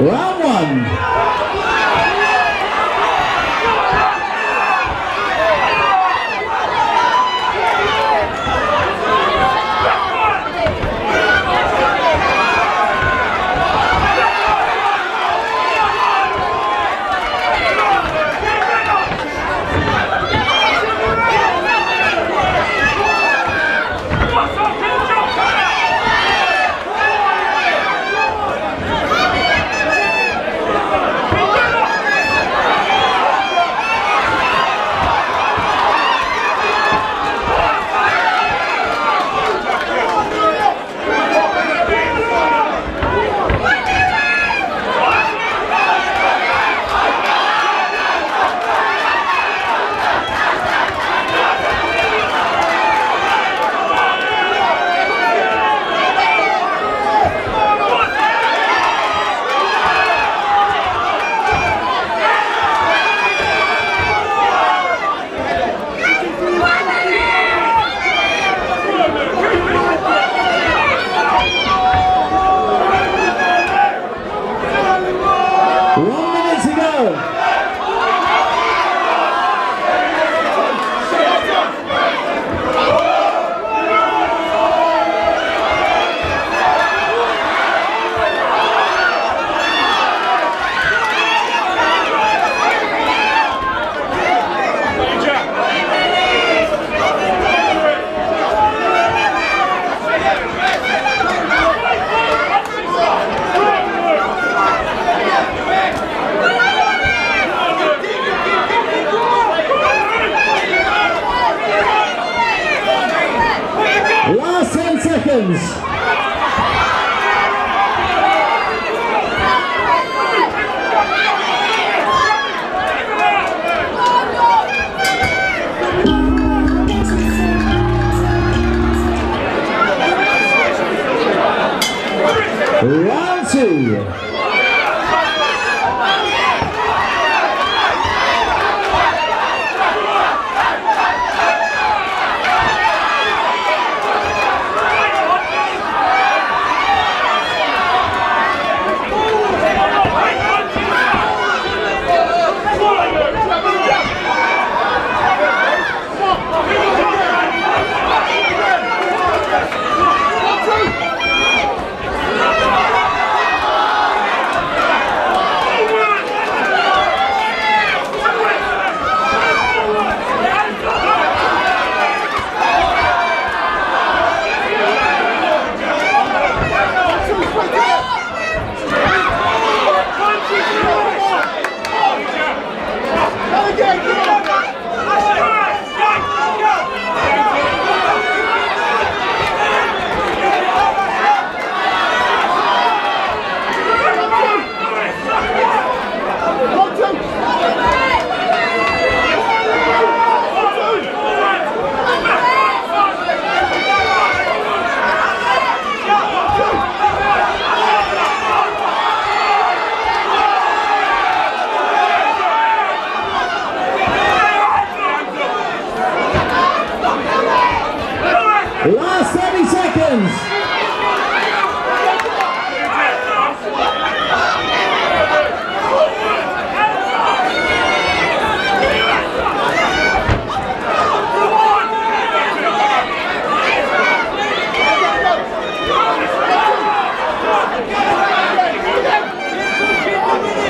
Round one.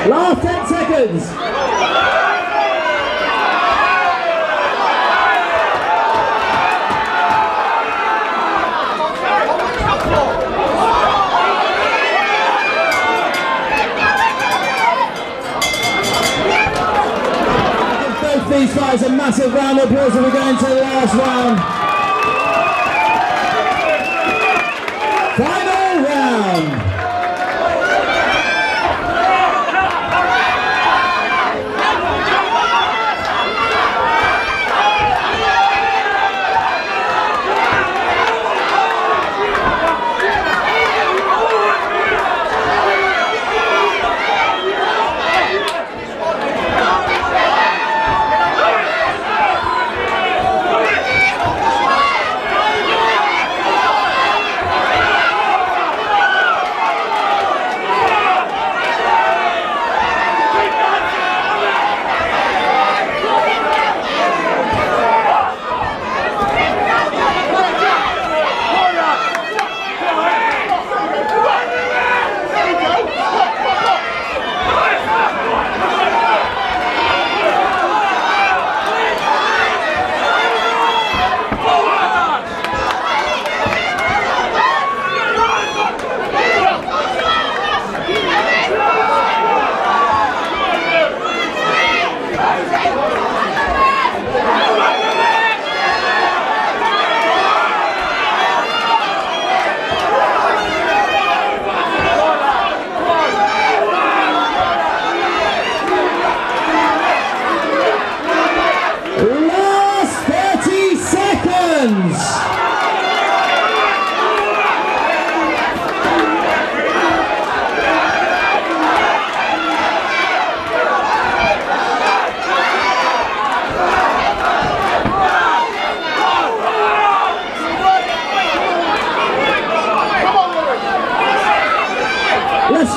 Last 10 seconds. Round two. Last 30 seconds. Last 10 seconds. These guys, a massive round of applause as we go into the last round. Final round.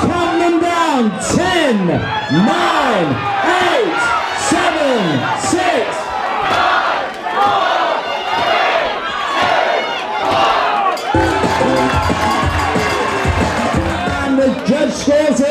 counting them down. 10, 9, 8, 7, 6. And the judge scores